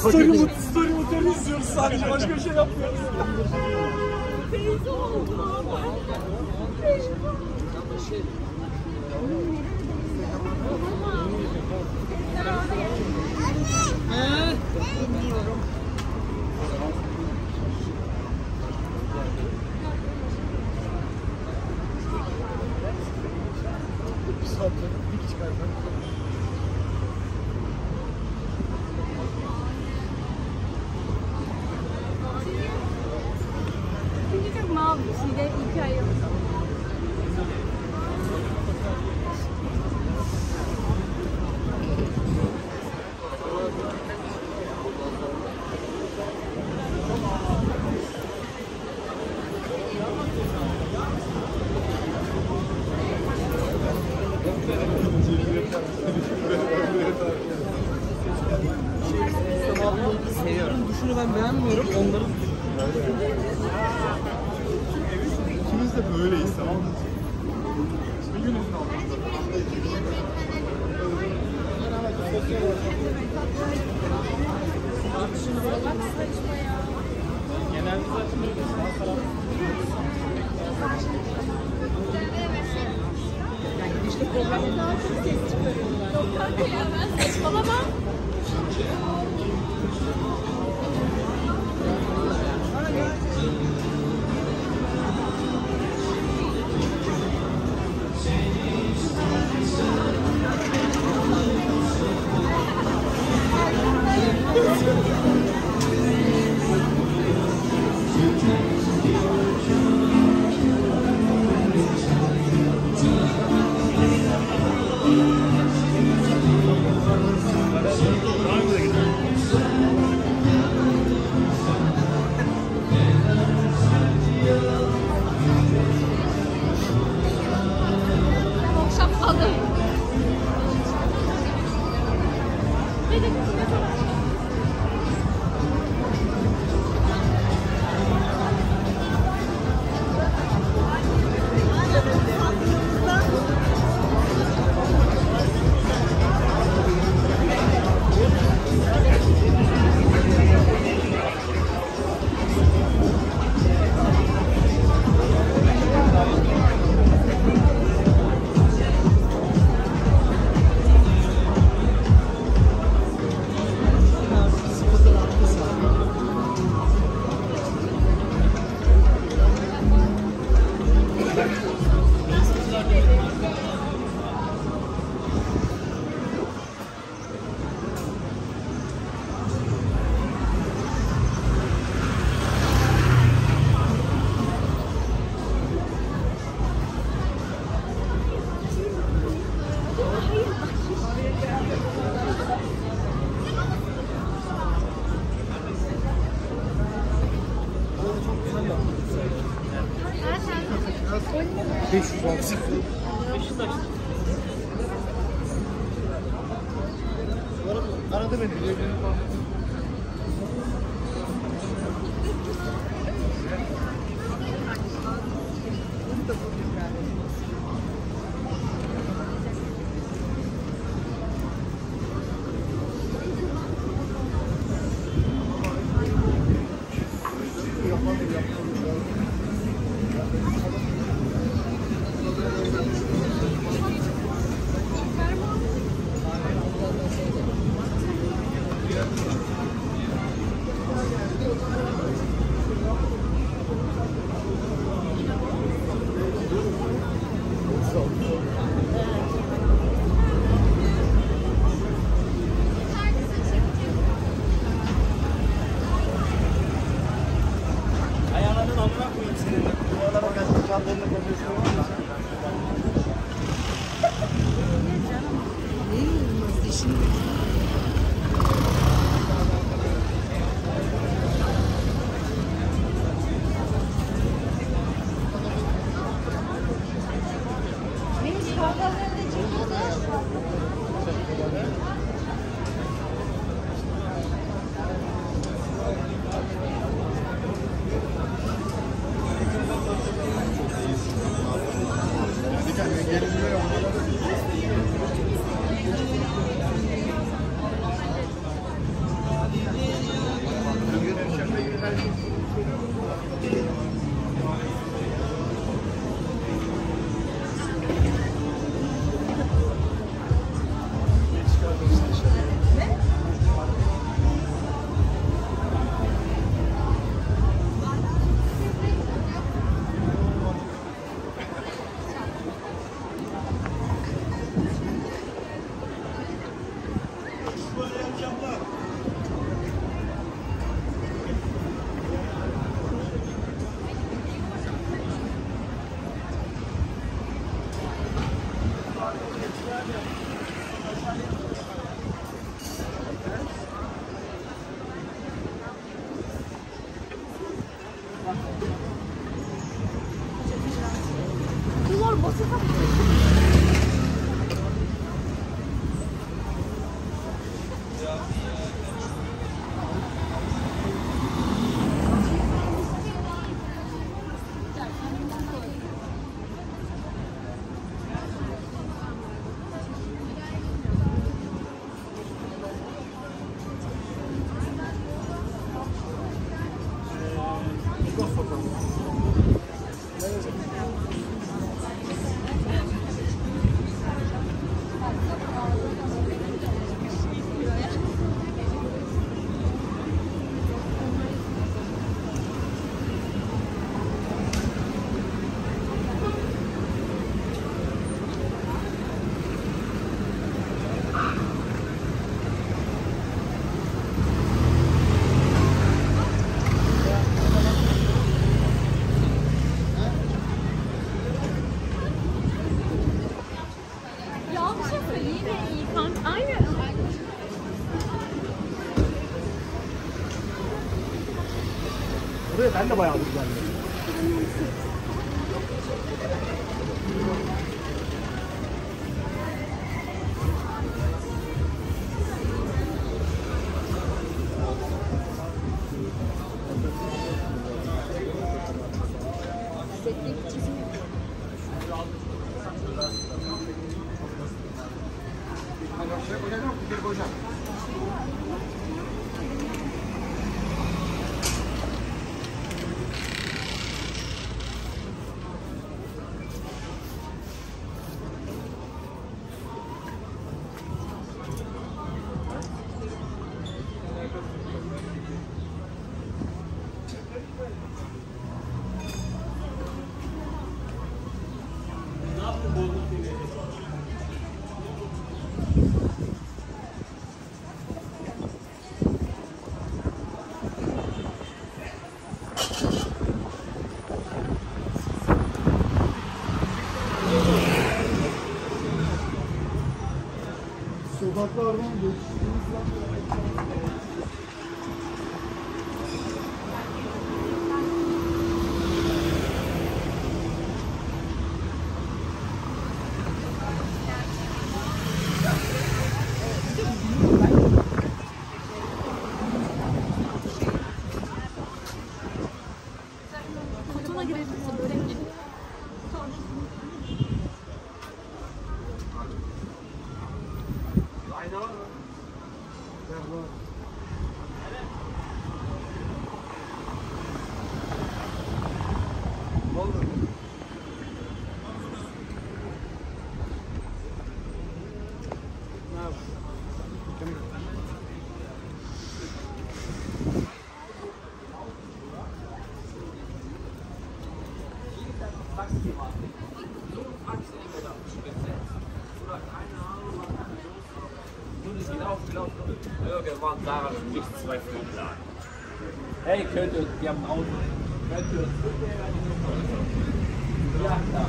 Story motoru izliyoruz sadece, başka bir şey yapmıyoruz. Teyze oldum ama. Anne! Bir saat dik çıkarsan. 500 aradı beni. Ben de bayağı güzel. Sokaklardan geçtiğimiz zaman Sonrasında börek geliyor. Ayna var mı? Ayna var. Irgendwann daran nicht zwei Stunden lang. Hey, könnt ihr uns, wir haben ein Auto. Könnt ihr uns bitte? Ja, klar.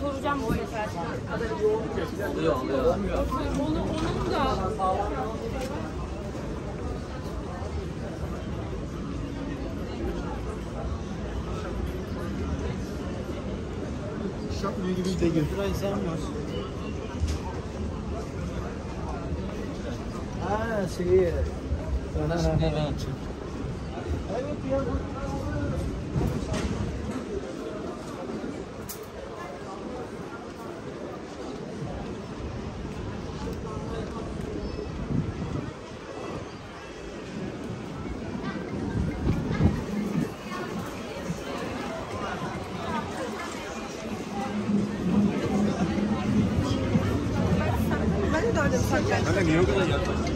Soracağım bu sefer. Onun da. Şapmıyor gibi de götüren sen var. Ha şey. Sana şimdi ne açık. Evet ya. Hani niye o kadar yaklaşık?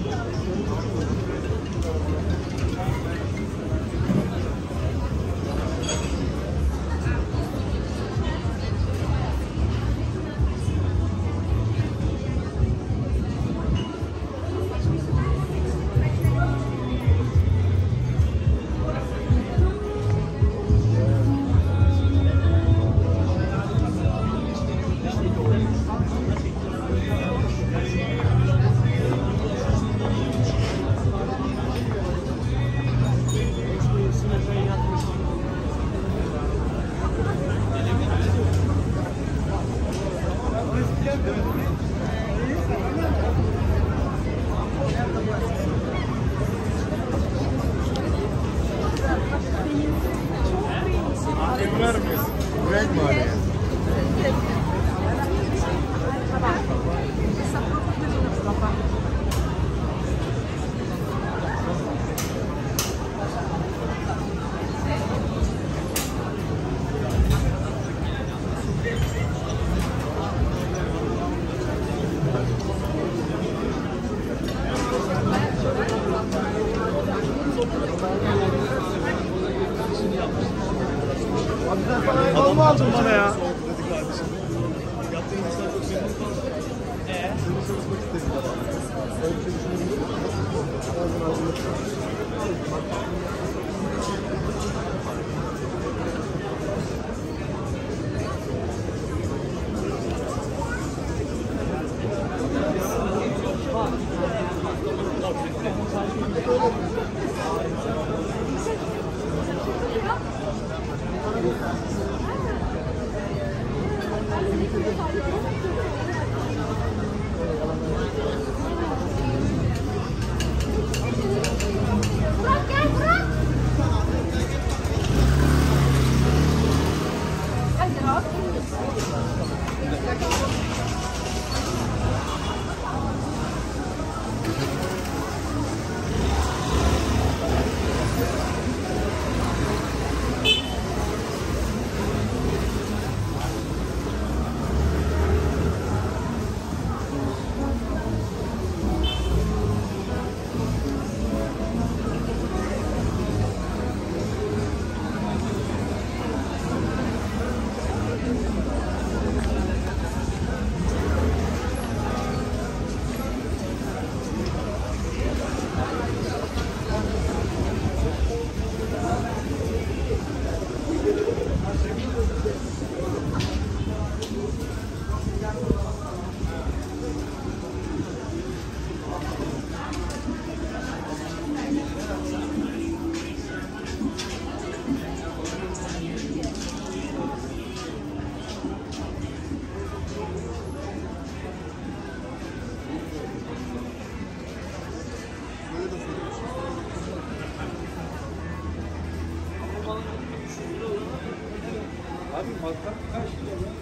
Abi matkap kaç lira ya?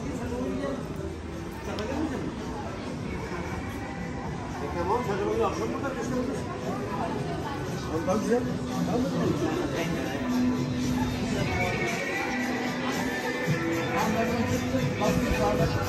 Sen onu gel. Çakacak mısın? Tamam, sen de onu akşam burada gösteririz. Ondan güzel. Tamam mı? Anladım. Bakın kardeşim.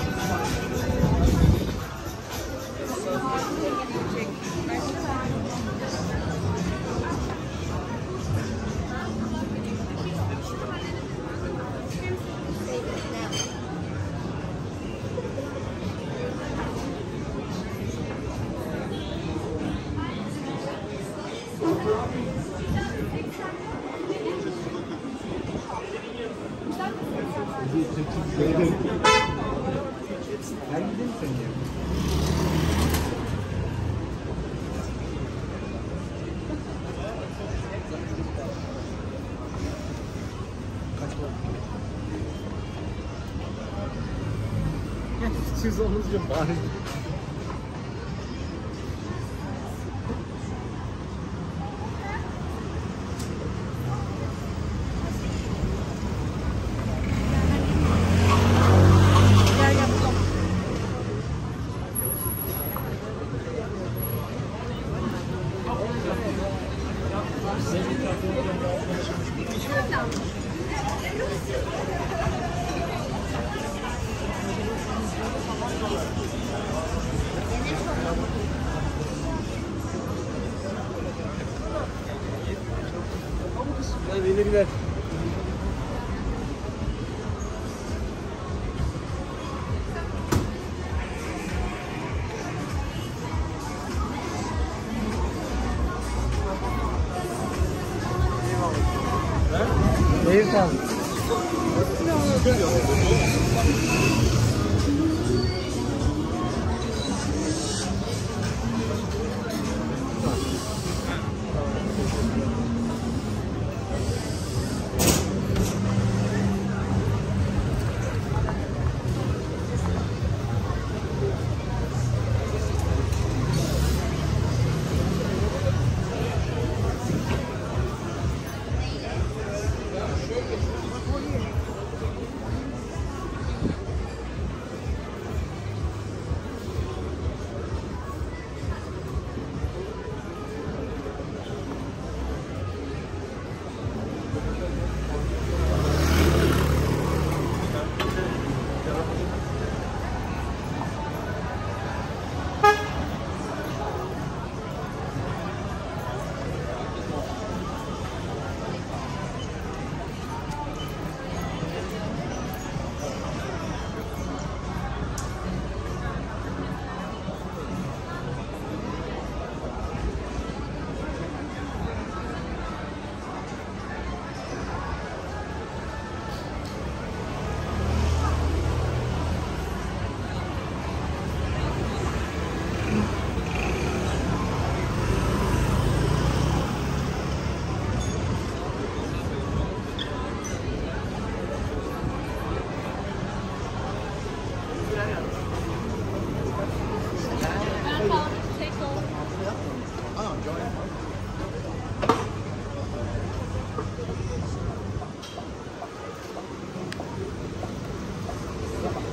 Siz onunca bari. Yeniler. Neyse.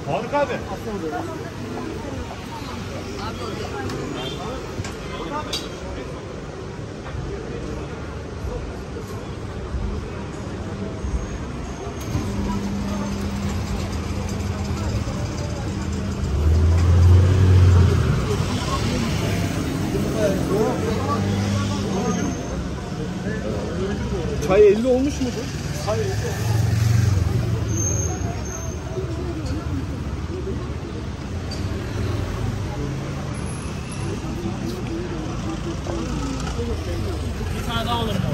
Harika abi. Çay 50 olmuş mudur? Hayır. Bir tane daha olur.